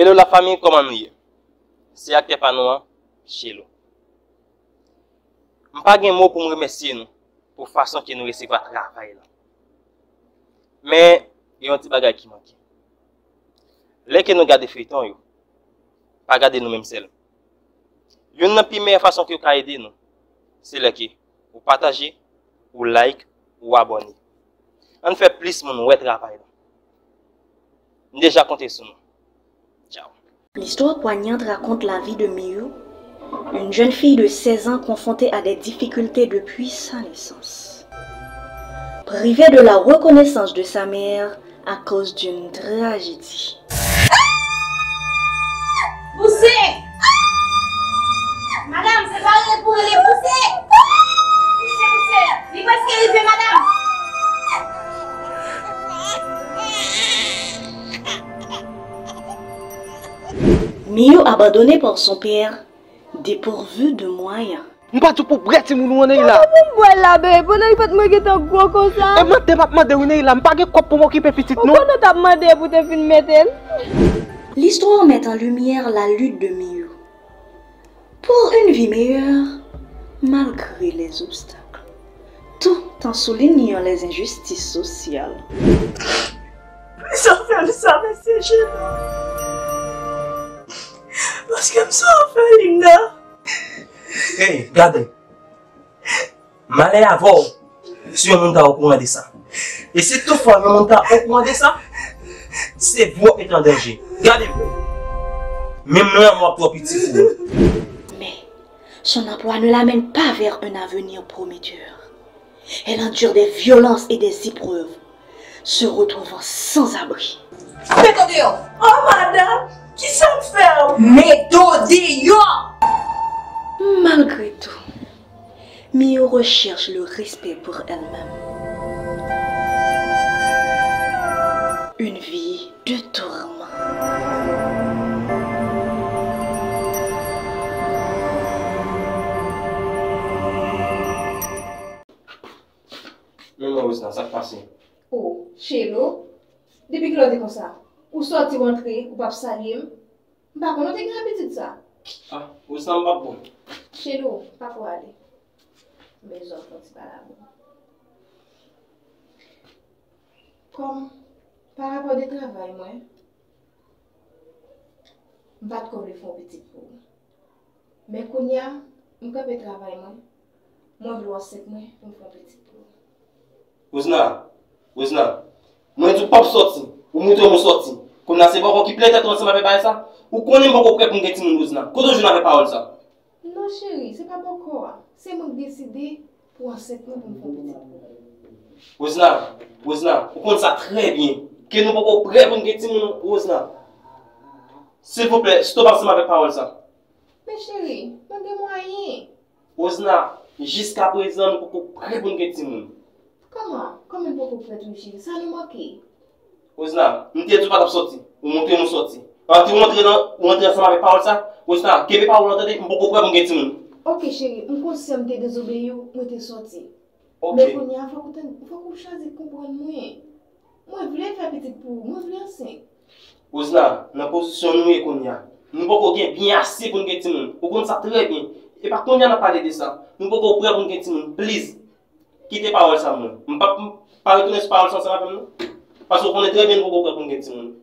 Et la famille, comment mieux? C'est acte panoua chez nous. Je n'ai pas de mots pour me remercier nous, pour la façon que nous recevons le travail. Mais il y a un petit bagage qui manque. Lorsque nous gardons les feuilletons, pas garder nous-mêmes seuls. Une des meilleures façons que vous pouvez aider nous, c'est de partager, ou like, ou abonner. On fait plus pour nous travailler. Nous déjà compté sur nous. Ciao. L'histoire poignante raconte la vie de Miyou, une jeune fille de 16 ans confrontée à des difficultés depuis sa naissance. Privée de la reconnaissance de sa mère à cause d'une tragédie. Poussez! Madame, c'est pas rien pour les pousser! Poussez! Dis-moi ce qu'elle fait, madame! Miyou, abandonné par son père, dépourvu de moyens. Je pas tout pour bretter mon là. L'histoire met en lumière la lutte de Miyou pour une vie meilleure malgré les obstacles, tout en soulignant les injustices sociales. Parce que je suis en fait, Linda. Hey, regardez. Malais avant, si on t'a au courant de ça. Et si toutefois on t'a au courant de ça, c'est vous qui êtes en danger. Regardez-vous. Même moi, moi, pour petit fou. Mais son emploi ne l'amène pas vers un avenir prometteur. Elle endure des violences et des épreuves, se retrouvant sans abri. Mais attendez, oh madame! Qui ça me fait? Méthode! Malgré tout, Miyou recherche le respect pour elle-même. Une vie de tourment. Mais moi, ça passe. Oh, chez nous, depuis que l'on est comme ça. Ou sorti ou entrer, ou pas salim. Par contre, on a une petite ça. Ah, ou ça pas bon. Chez nous, pas pour aller. Mais les enfants, c'est pas là. Comme par rapport au travail, moi, je ne vais pas comme les font petit pour. Mais quand il y a un travail, moi, je dois faire petit pour. Ouzna, moi, je ne pas sortir. Ou monter mon sorti. Comme là, c'est pas qui plaît, on ne pas ça. Ou qu'on aime beaucoup près pour gagner mon ouzna. Quand je n'avais pas ça. Non, chérie, c'est pas beaucoup. C'est moi qui décide pour accepter pour me faire. Ouzna, vous comprenez ça très bien. Que nous beaucoup près pour gagner mon ouzna. S'il vous plaît, stop à ce m'avait pas ça. Mais chérie, pas de moyens. Ouzna, jusqu'à présent, nous beaucoup près pour gagner mon. Comment? Comment beaucoup près pour chérie? Ça nous manque. Osna, nous ne sommes pas sortis, nous montons mon sortie. Quand tu rentres ensemble avec parole ça, Osna, quelle parole entendez, je ne peux pas vous gâter. Ok chérie, je consciente de désobéir, je suis sorti. Mais pour nous, il faut que vous choisissiez comprendre moi. Je voulais faire petit pour, moi je voulais enceinte. Osna, dans la position nous et qu'on y a, nous ne pouvons pas bien assez pour nous gâter. Vous comprenez ça très bien. Et par contre, on a parlé de ça. Nous ne pouvons pas vous gâter. Please, quittez parole ça. Je ne peux pas retourner sur parole ça avec nous. Parce qu'on est très bien pour comprendre que tout le monde.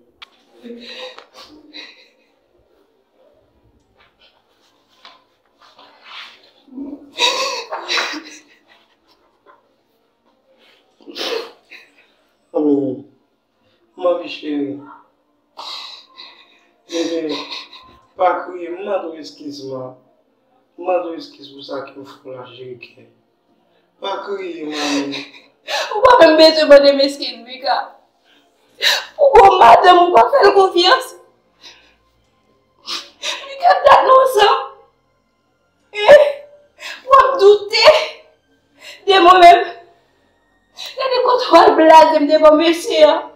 Oh, ma vie chérie. Bébé, pas crier, madame, excuse-moi. Madame, excuse-moi, ça qui vous fait la gérée. Pas crier, maman. Ou pas même bête, madame, excuse-moi. Pourquoi madame, on ne peut pas faire confiance? Regarde nous ça. Pour me douter de moi-même. Je ne compte pas blague de mon monsieur.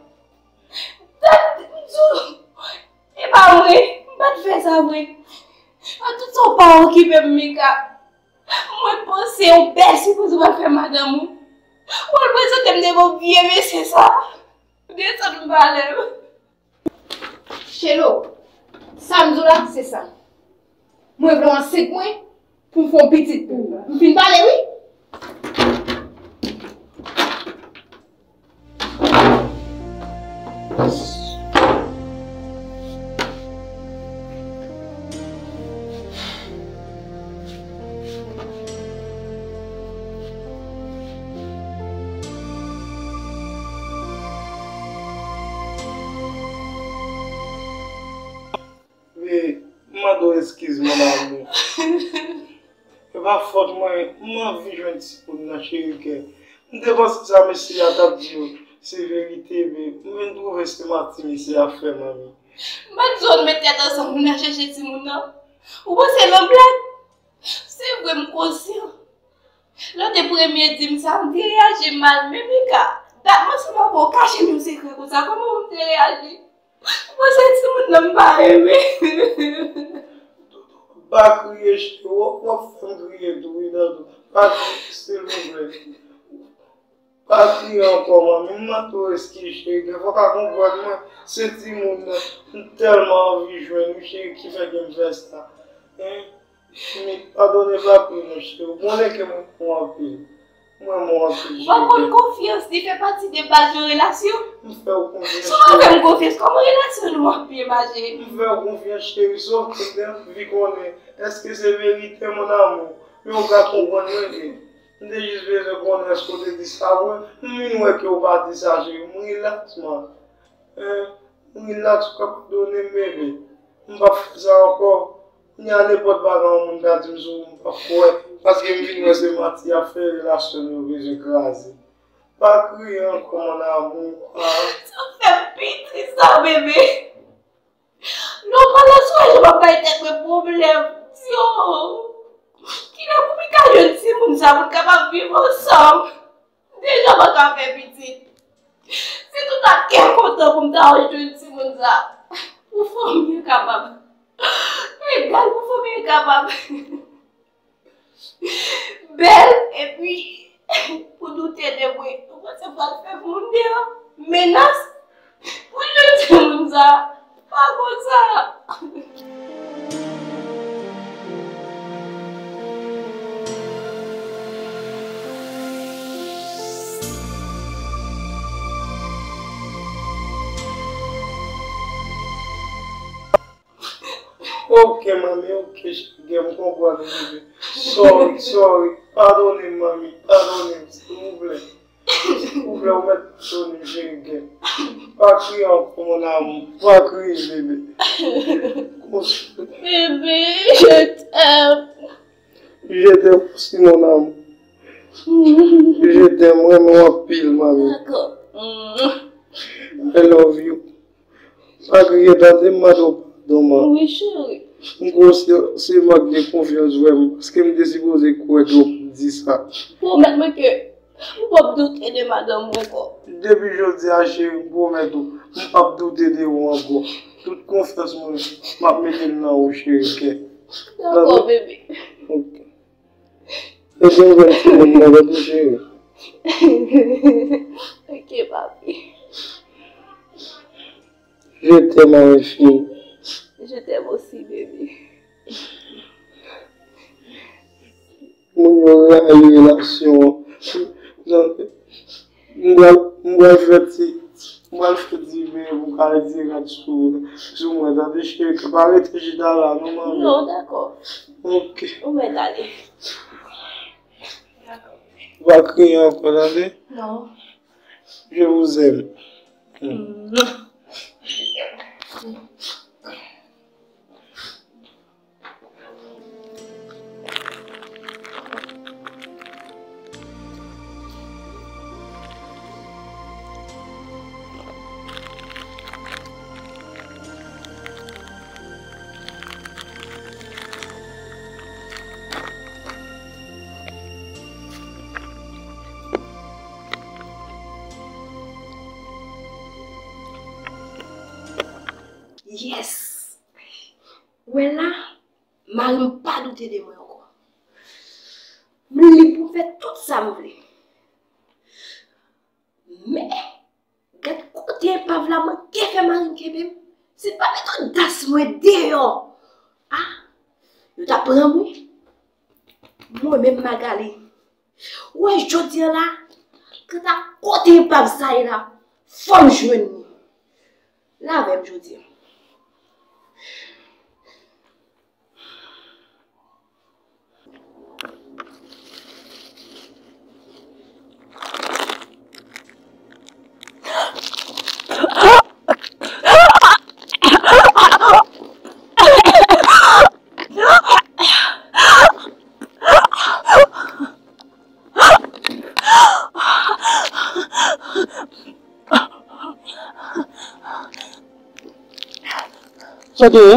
C'est pas vrai. Je ne vais pas faire ça. En tout son parent qui m'aime, Mika. Moi, je pensais au père si vous ne faire madame. Moi, je pensais que je mon vieux, mais c'est ça. Chélo, Samedi là, c'est ça. Moi, je vais en 5 mois pour faire petit tour. Vous pouvez parler, oui? Excuse-moi, maman. Je vais fortement, moi, je vais un petit peu. Je pense que ça me suis adapté. C'est vérité, mais je dois rester matin ici à faire, maman. Je vais mettre tête ensemble, je vais chercher tout le monde. Ou bien c'est l'homme blague. C'est vrai, je suis conscient. L'un des premiers dîmes, ça me réagit mal. Mais moi, c'est pas pour cacher mon secret comme ça. Comment vous réagissez? Moi, c'est tout le monde, je ne vais pas aimer. Pas crier, je ne crier, pas c'est le problème. Pas crier encore, mais maintenant, est-ce que je faut pas comprendre, c'est tellement envie de jouer, qui fait que je fais ça. Mais pardonnez-moi pour nous, je connais que moi, je moi, confiance, il fait partie des bases de relation. Je fais confiance. Je confiance, comment relation nous a pu imaginer? Je fais confiance, chérie, sauf que c'est est-ce que c'est vérité, mon amour? Mais on va comprendre. Je dis juste que qu'on est ce côté de ça. Mais nous, on ne va pas dire ça, chérie. Relax, moi. Relax, comme donner bébé. On va faire ça encore. Il n'y a n'importe quoi dans le monde qui me dit, parce que je me suis à faire relation nouvelle, je crase. Pas crier encore mon amour. Ça fait pitié ça, bébé. Non, quand le soir, je ne vais pas être un problème. Qui n'a pas mis qu'à je dis, nous sommes capables de vivre ensemble. Déjà, je ne vais pas faire pitié. C'est tout à quel content pour me dire, je dis, nous sommes. Vous faites mieux capable. Et là, vous faites mieux capable. Belle, et puis, pour douter de moi, on va se faire une menace pour le dire, pas comme ça. Ok, maman, ok, je comprends. Sorry, sorry, pardonnez, mamie, pardonnez, s'il vous plaît. S'il vous plaît, on va pardonner, chérie. Pas crier encore, mon amour, pas crier, bébé. Bébé, je t'aime. Je t'aime aussi, mon amour. Je t'aime vraiment pile, mamie. D'accord. I love you. Pas crier, t'as madame. Oui, chérie. C'est ma confiance, parce que je me suis posé quoi je dis ça. Pour mettre que vous ne pouvez douter de madame encore. Depuis je dis à chérie, pour mettre vous ne pouvez douter de vous encore. Toute confiance, je vais mettre maintenant, chérie. D'accord, bébé. Ok. Et je vais te demander, chérie. Ok, papi. Je t'aime, ma fille. Je t'aime aussi, bébé. Mon relation. Moi, je te dis, mais vous allez dire à tout. Je vous mets des chiens, je vais arrêter, je vais là. Non, d'accord. Ok. On va aller. D'accord. Vous allez crier encore, allez? Non. Je vous aime. Mm. Mm. Yes. Ouais là, Marie ne pas douter de moi encore. Lui pour faire tout ça me voulait. Mais, quand côté pas vraiment qui fait Marie qui C'est pas mettre das moi dehors. Ah, je t'apprends moi. Moi-même Magali. Ouais, je dis là, quand t'as côté pap ça là, faut me joindre. Là même je dis. Jadi,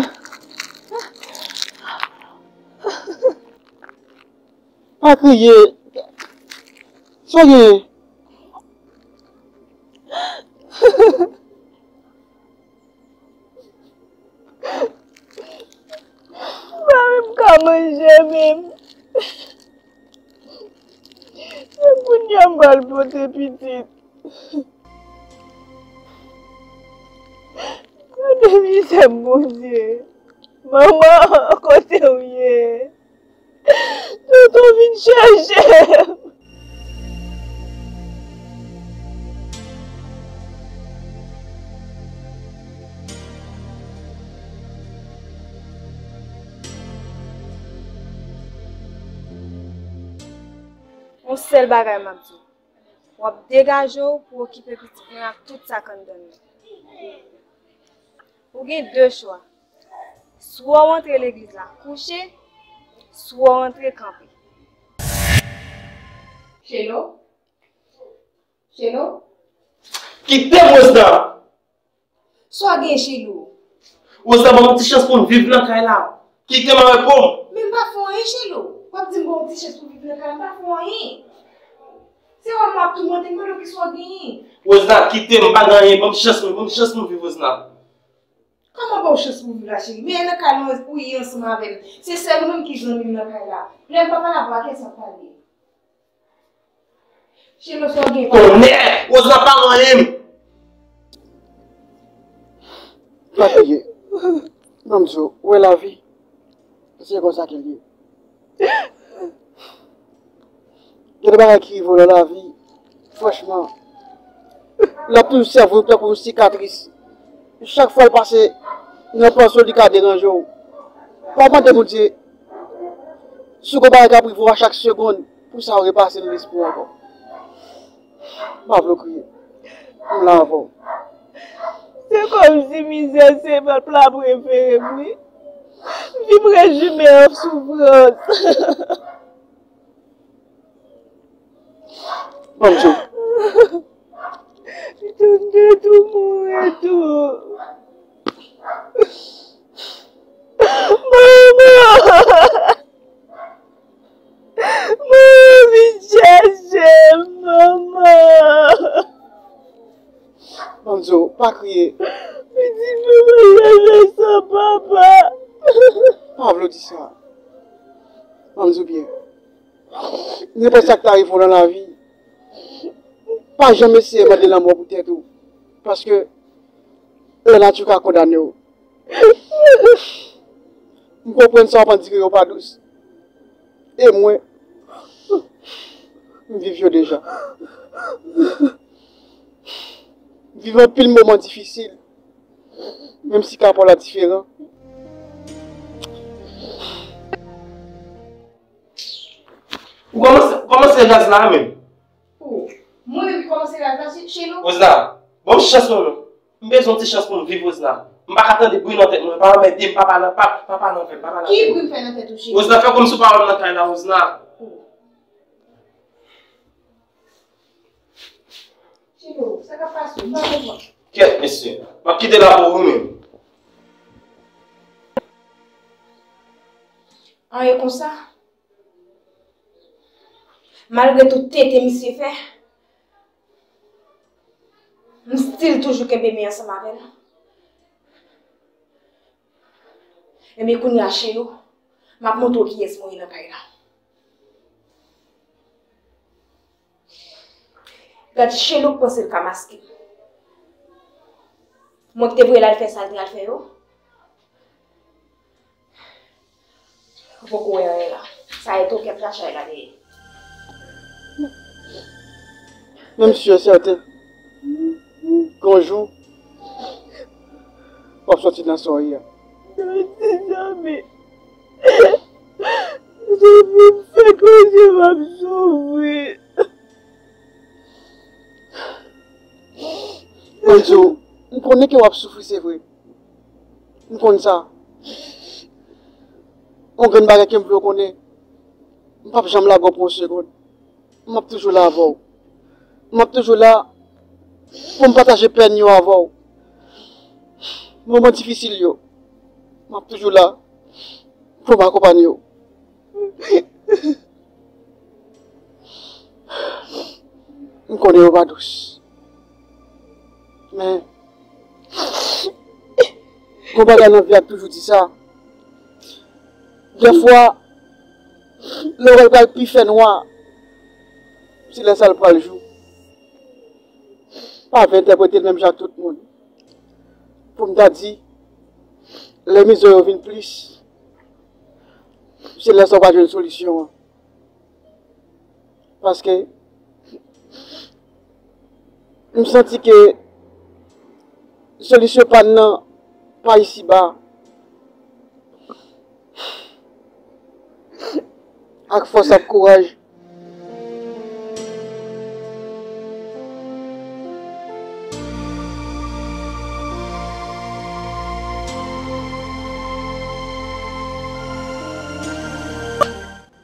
aku ye, jadi, baru kamu jamin, aku nyambar putih pitit. Demi c'est mon Dieu. Maman, côté où est. Tout envie de chercher. On seul bagage m'a dit. On va dégager pour occuper petit peu toute sa condamnée. Vous avez deux choix. Soit rentrer l'église là, coucher, soit rentrer camper. Chélo? Chélo? Qui t'aime Osda? Soit bien Chélo. Osda, mon petit chance pour vivre dans la là. Qui t'aime à répondre? Mais pas fond rien Chélo. Pas dit mon petit chance pour vivre dans la caille, pas fond rien. C'est vraiment tout le monde qui me soit bien. Osda, qui t'aime pas gagner, bonne chance pour vivre Osda. Comment bon chose pour vous la chérie? Mais le canon est ouillé ensemble avec. C'est celle même qui joue dans le là. Même papa la voix qu'elle s'en parle. Chez le soir, il y a on se la parle en même. Papier. Namzo, où est la vie? C'est comme ça qu'il dit. Il y a des barres qui volent la vie. Franchement. La plus cerveau pour une cicatrice. Chaque fois qu'elle passe, nous pensons du cadre dans le jour. Comment te dire, si vous avez appris à chaque seconde, pour ça, vous repassez dans l'espoir encore. Je vais crier. Je vais vous. C'est comme si misère, c'est votre plat préféré. Je me résume en souffrance. Bonjour. Tout mon retour. Maman, je maman. Bonjour, pas crier. Mais dis-moi, sans papa. Pablo dit ça. Bonjour bien. N'est pas ça que t'arrives dans la vie. Pas jamais essayer de l'amour pour tes tout. Parce que elle a tout qu'à condamner. Vous comprenez ça, on ne dit que vous n'êtes pas douce. Et moi, je vis déjà. Vivons pile moment difficile. Même si Capol est différent. Comment c'est là même? Moi-même, je commence à chez nous. Osna, bon, chasse pour nous. Je vais chasse pour nous vivre, Osna. Je ne vais pas attendre de bruit dans la tête. Je ne vais pas mettre papa dans la tête. Qui bruit fait dans la tête chez nous? Osna, fais comme si vous parlez dans la tête, Osna. Chez nous, ça va passer. Qu'est-ce que monsieur? Je vais quitter là pour vous-même. Ah, et comme ça? Malgré tout, tête et monsieur fait. Je suis toujours que bébé ensemble avec elle. Et je suis chez vous. Je vais montrer qui est mon père. Quand chez vous, pensez le masque. Moi que te voulais la faire ça, tu vas le faire. Beaucoup est là. Ça est tout qui est flash là. Même si je suis certain qu'un jour, on va sortir dans la soirée. Je ne sais jamais. Je veux faire que je vais me sauver. Bonjour, nous connaissons que vous souffrez, c'est vrai. Nous connaissons ça. On ne connaît pas que vous connaissez. Je ne peux jamais la voir pour une seconde. Je suis toujours là avant. Je suis toujours là pour me partager peine avant. Moment difficile, yo. Je suis toujours là pour m'accompagner. Je connais pas tous. Mais, mon bagage a toujours dit ça. Des fois, le regard plus fait noir, c'est la salle pour le jour. Pas interpréter le même genre tout le monde. Pour me dire, les misères viennent plus. C'est la salle une solution. Parce que, je me sentis que, solution pas non, pas ici bas. Avec force et courage.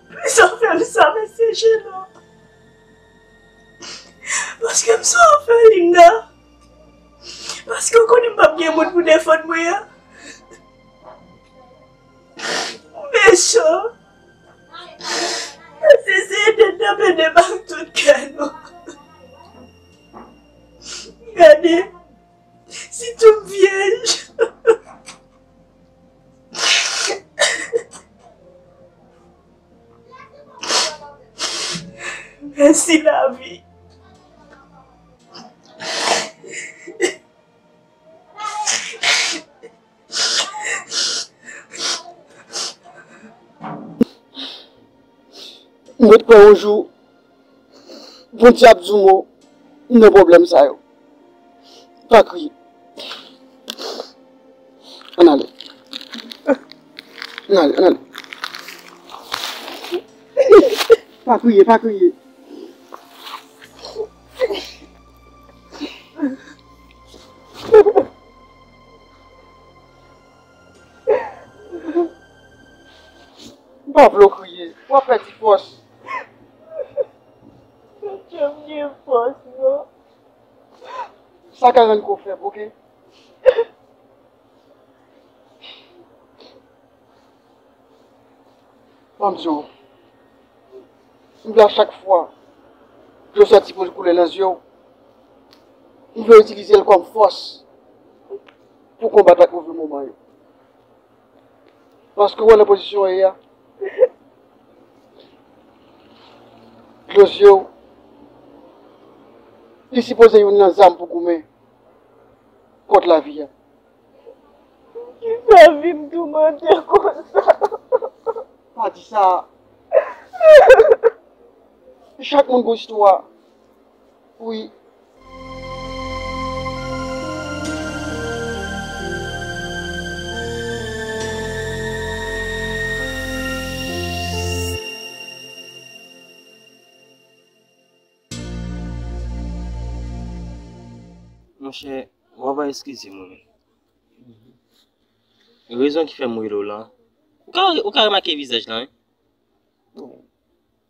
Plus on fait ça, mais c'est gênant. Parce que ça on fait Linda. Parce qu'on ne connaît pas bien mon téléphone, moi. Méchant. C'est de marques tout canon. Regardez, c'est tout vierge. Merci la vie. Je vais un jour, bon diable du mot, nos problèmes ça yo. Pas crier. On allait. On allait. Pas crier. Pas crier. Pas petit poche. Ça qu'a rien qu'on fait, ok? Bonjour. Je veux à chaque fois que je sortis pour couler les yeux, je veux utiliser le comme force pour combattre le mouvement. Parce que la position est là. Les yeux, ils supposent une ensemble pour gommer contre la vie. Qui sa vie me demande comme ça? Pas dit ça. Chaque monde a une histoire. Oui. Mon cher, on va excuser moi. La raison qui fait mourir là, vous avez remarqué le visage là? Non.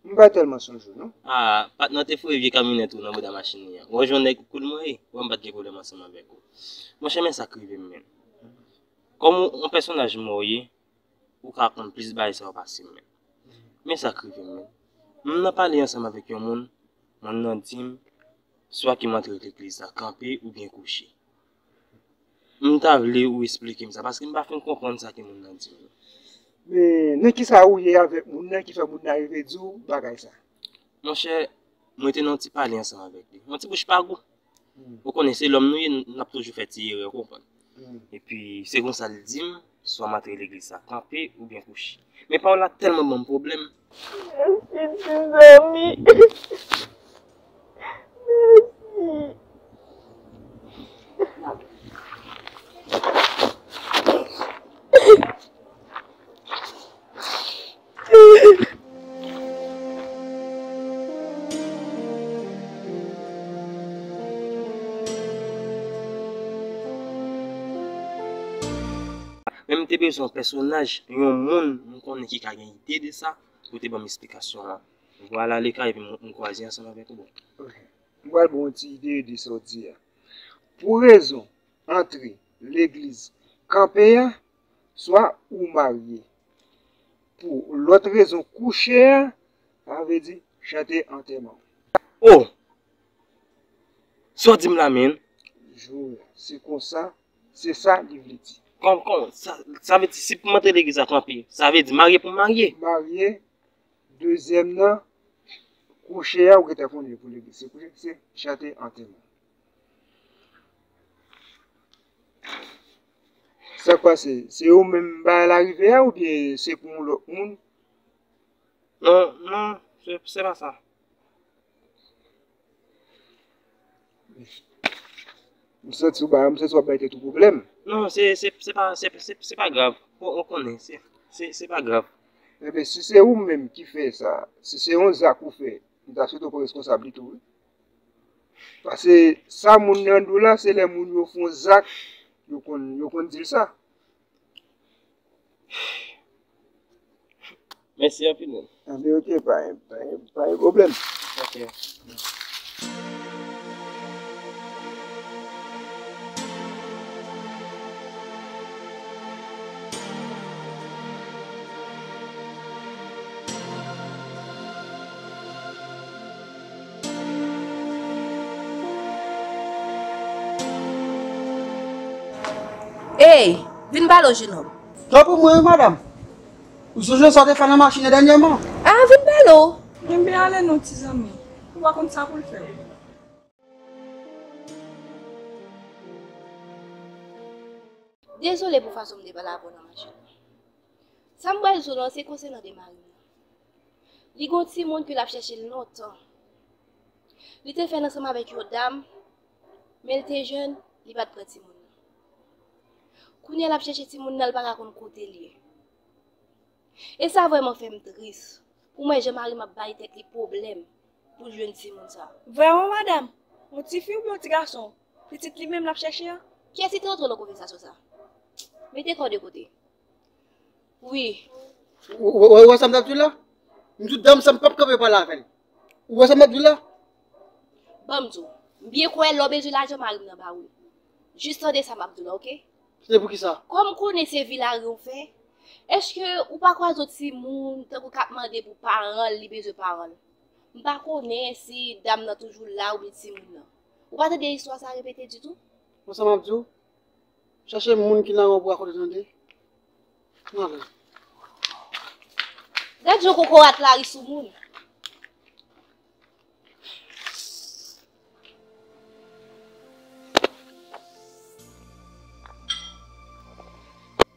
Je ne vais pas tellement son jour, non? Ah, maintenant, il faut éviter camion tout dans la machine. Vous avez coup de moi, vous ne pouvez pas problème ensemble avec vous. Mon cher, mais ça crée même. Comme un personnage mort, vous racontez plus de ça va passer. Mais ça crée même. Je ne parle ensemble avec un monde, mon intime. Soit qui montre l'église à camper ou bien coucher. Je ne sais pas expliquer ça parce que je ne peux pas comprendre ça que mon nom dit. Mais nous qui sommes avec mon nom qui fait mon arrivée du bagage ça. Mon cher, moi je n'ai pas parlé ensemble avec lui. Je ne sais pas. Vous connaissez l'homme, nous, n'a toujours fait tirer, vous comprenez. Et puis, c'est comme ça le dit, soit mater l'église à camper ou bien coucher. Mais Paola a tellement de problèmes. Merci, tes amis. Merci. Même si tu as un personnage, il y a un monde qui a une idée de ça, pour te donner une explication. Voilà les cas, et puis on croise ensemble avec vous. Voilà une idée de sortir. Pour raison, entrer l'église, camper, soit ou marié. Pour l'autre raison, coucher, ça veut dire chanter enterrement. Oh! Soit dis-moi la même. C'est comme ça, c'est ça l'Ivle dit. Comme, ça veut dire, si pour monter l'église à camper, ça veut dire marier pour marier. Marier, deuxième nom, coucher ou que pour l'église. C'est chanter en témoin. C'est quoi, c'est où même à la rivière ou bien c'est pour l'autre monde? Non, non, c'est pas ça. Ça n'a pas été tout problème. Non, c'est pas grave. On connaît, c'est pas grave. Eh bien, si c'est vous-même qui fait ça, si c'est on ça qu'on fait, nous avons surtout pour responsabilité. Parce que ça, mon nom là, c'est les gens qui font ça, qui disent ça. Merci infiniment. Ah, mais ok, pas de problème. Ok. Hey, viens pas là, jeune homme. Toi pour moi, madame. Vous avez sorti faire la machine dernièrement. Ah, viens pas là. J'aime bien aller nos petits amis. On va comme ça pour le faire. Désolé pour faire ce que je ne parle pas dans la machine. Ça me parle de c'est concernant des maris. Il y a un petit monde qui l'a cherché longtemps. Il était fait ensemble avec une dame, mais il était jeune, il n'a pas de petit monde. Quand elle a cherché si mon n'al pas raconter côté lié. Et ça vraiment fait me triste. Pour moi je marie m'a baille tête les problèmes pour jeune Simon ça. Vraiment madame, mon petit fille ou mon petit garçon, petite lui même l'a cherché. Qui est-ce qui entre dans la conversation ça? Mettez quoi de côté. Oui. Ou ça m'Abdullah? Une toute dame ça me pas capable parler avec elle. Ou ça m'Abdullah? Bamdou, bien quoi elle l'obéit l'argent marie dans ba oui. Juste attendez ça m'Abdullah, OK? C'est pour qui ça? Comme connaissez village on fait, est-ce que ou pas quoi d'autres si moun tant qu'on cap demander pour parents, li besoin parents. On pas connaît si dame nan toujours là ou petit moun là. Ou pas des histoires ça répéter du tout? Moi ça m'a dit chercher moun qui nan pour raconter tandé. Non. Dès je coco atlari sou moun.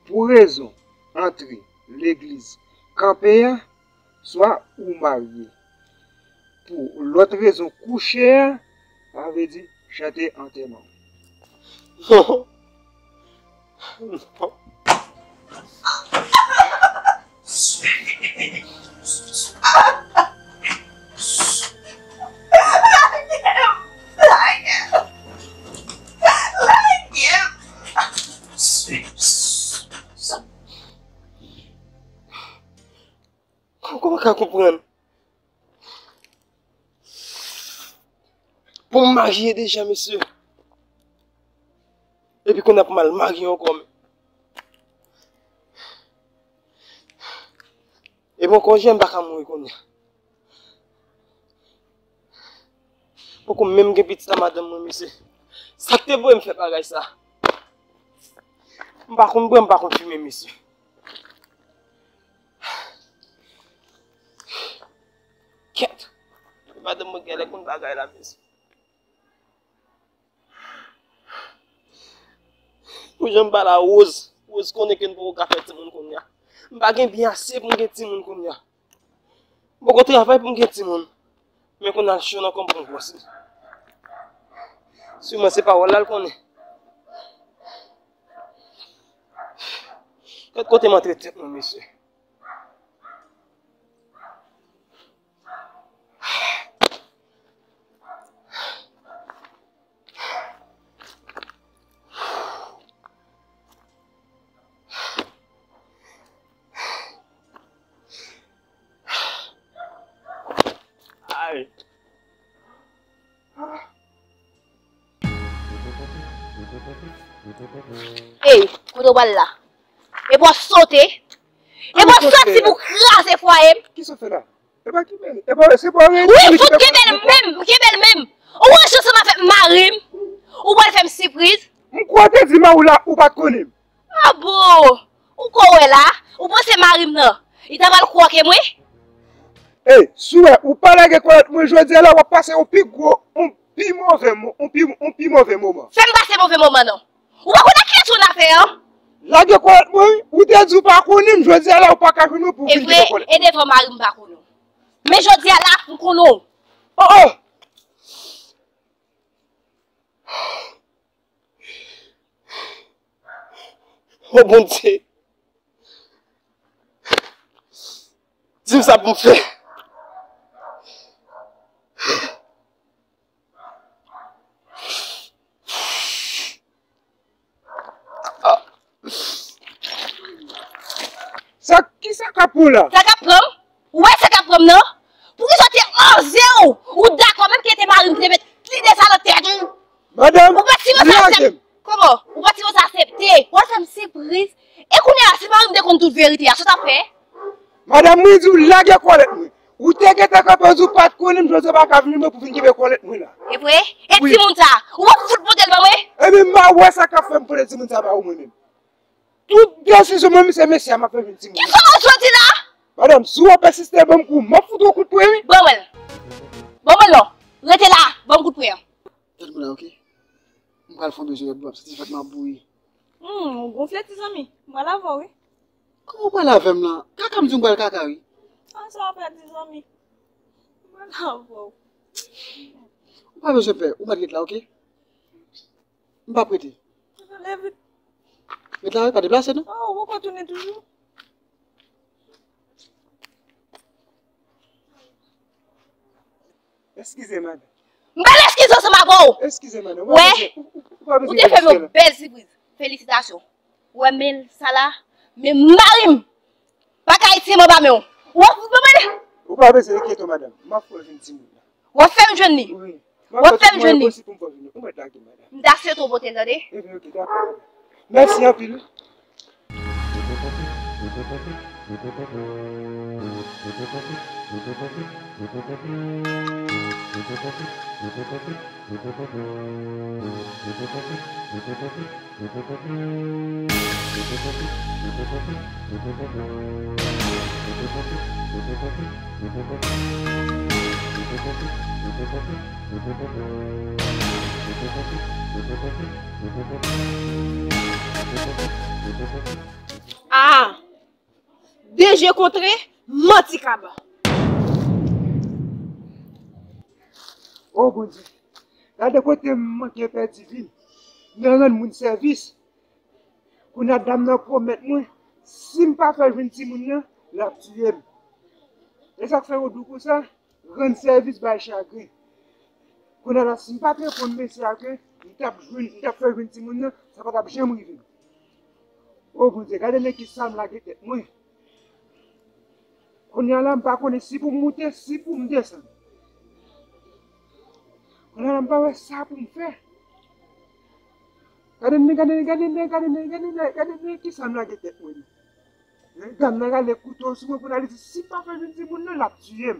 Pour raison, entrer l'église, camper, soit ou marié. Pour l'autre raison, coucher, ça veut dire chanter enterrement. Non. Non. Qu'à comprendre. Pour marier déjà, monsieur. Et puis qu'on a pas mal marié encore. Et bon, quand j'aime pas qu'à mourir comme ça. Pourquoi même que petite madame, monsieur. Ça te voit me faire pareil ça. M'pas qu'on fumer, monsieur. Madame, je ne sais pas si je suis là. pour j'aime pas la rose. Rose qu'on est qu'un pour café tout monde comme ça. Pas gain bien assez pour gain tout monde comme ça. Beaucoup travail pour gain tout monde. Mais qu'on a chaud dans comprendre voici. Sûrement c'est pas là qu'on est. Quel côté m'a traité mon monsieur. Hey, couteau là. Et pour sauter, et pour sauter si vous crasez foyer. Qui se fait là? Et pas qui même. Et pas c'est pas rien. Oui, vous qui même. Ou moi je ça m'a fait marrer. Ou moi faire une surprise. Mon quoi te dit ma ou là ou pas connait. Ah bon. Ou quoi est là? Ou pensez marim là. Il t'a pas croire que moi. Hey, souhait ou pas là que quoi moi jodi là on passer un plus gros un plus mauvais moment. Fais me passer mauvais moment non. Ou pas qu'on a fait hein? La de quoi ou te dis pas qu'on aime, je dis à la ou pas qu'on aime pour qu'il te connaisse. Et devant Marie, pas qu'on aime. Mais je dis à la pour qu'on aime. Oh oh! Oh bon Dieu! Dis-moi ça pour me faire. Là. Ça caprom? Ouais, ça caprom non? Pour que soit 11-0 ou d'accord même qui était marine te mettre l'idée ça dans tête. Madame, on pas si comment? On pas si vous accepter. On fait une surprise et qu'on est assez marine de compte toute vérité, ça t'a fait. Madame, moi je dis la gueule collette moi. Ou t'es que t'as pas ou pas connait, je sais pas qu'à venir pour venir me collette moi là. Et vrai? Et si mon ça, ou pas foot modèle moi moi? Et même ma ouais ça qu'a fait pour si mon ça pas ou moi même. Tout bien si je me c'est monsieur m'a fait victime. Qui sont sorti là? Madame, si vous persistez bon coup, m'a foutu un coup de poing. Bon non, restez là, bon coup de poing. Tout là, OK. On va le fond de jeu de satisfaitement bouilli. Gonfler tes amis. Moi la voir oui. Comment pas la femme là? Kaka me dit on va le caca oui. Ah ça va pas tes amis. Moi la voir. On va me faire, on va être là, OK. On va prêter. Lève. Mais là, t'as déplacé, non? Oh, on va continuer toujours. Excusez-moi. Mais excusez-moi, c'est ma peau. Excusez-moi. Ouais. Vous avez fait une belle surprise. Félicitations. Ouais, mais ça là, mais Marim, pas qu'à ici, mon baron. Ouais, vous pouvez me dire. Vous pouvez madame. Ma foi, je ne sais pas. Ouais, fais une journée. Oui. Ouais, fais une journée. Vous m'avez dit, madame. D'assez trop beau, t'es là, d'accord. Merci à pile. Ah, DG contré, menti kaba. Oh bon Dieu, là de quoi t'es manqué petit ville, nous rendons mon service. Qu'on a dame nous promettre nous, si me pas faire 20 moun la tuer. Et ça fait au doux comme ça, rendre service par chagrin. Qu'on a la sympathie pour me chagrin, il t'a joué, il t'a fait 20 moun, ça va jamais arriver. Oh bon Dieu, regardez-moi qui s'en la tête. Moi, on y a là, on ne si pour monter, si pour me descendre. On a là, on ça pour me faire. Regardez-moi qui s'en la tête. Regardez-moi les couteaux sur moi pour aller dire si pas faire une petite monde, la tuer.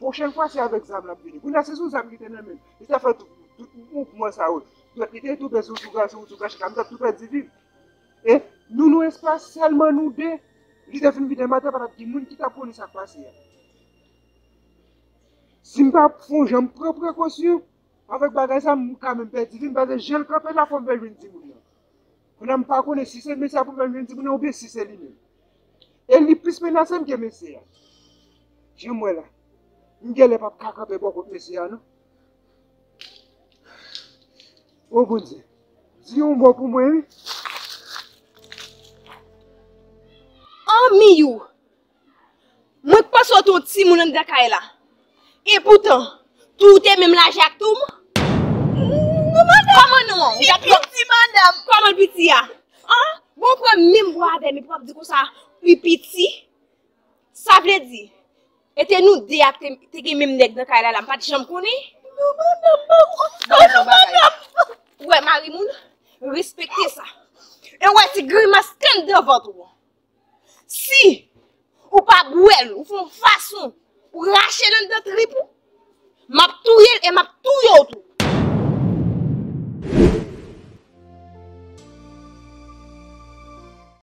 Prochaine fois, c'est avec Zam la venir. On a ces autres amis qui étaient là même. Ils ont fait tout mouvement ça. Tout était tout besoin tout garçon, tout gâche comme ça, tout fait divin. Et nous nous espace seulement nous deux. Je t'ai fait une vidéo matin par des gens qui t'a connu ça passé. Si je pas fond, j'en prends précaution. Avec bagage ça, je me perds. Je me perds. Je me perds. Je me perds. Je me perds. Vous n'avez pas connu si c'est monsieur, vous n'avez pas connu si c'est lui-même. Et lui, plus menacé que monsieur. Je moi là. Je ne pas capable de monsieur, non? Oh bon Dieu. Si on va pour moi, oui. Oh, Miyou. Moi, je ne suis pas sorti au petit monde de là. Et pourtant, tout est même la Jacques tout. Comment non? Il y a petit madame. Comment petit a? Hein? Bon pour même boire des mes propres dire comme ça, petit. Ça veut dire était nous deux à te même nèg dans caille là, pas de jambe connait. Non madame. Ouais, Marie moun, respectez ça. Et ouais, c'est grimace quand devant toi. Si ou pas bouel, ou font façon pour racher dans notre tripou. M'a touyer et m'a touyer autour.